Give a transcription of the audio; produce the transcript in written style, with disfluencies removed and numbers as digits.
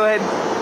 Go ahead.